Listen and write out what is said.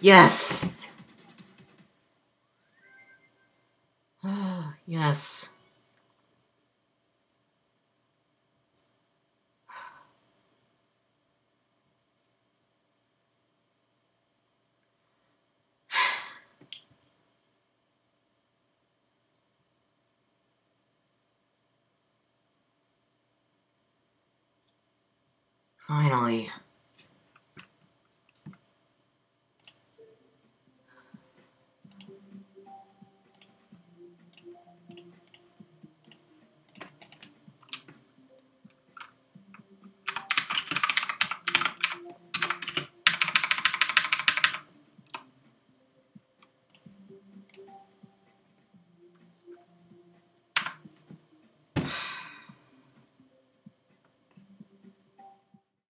Yes! Yes. Finally.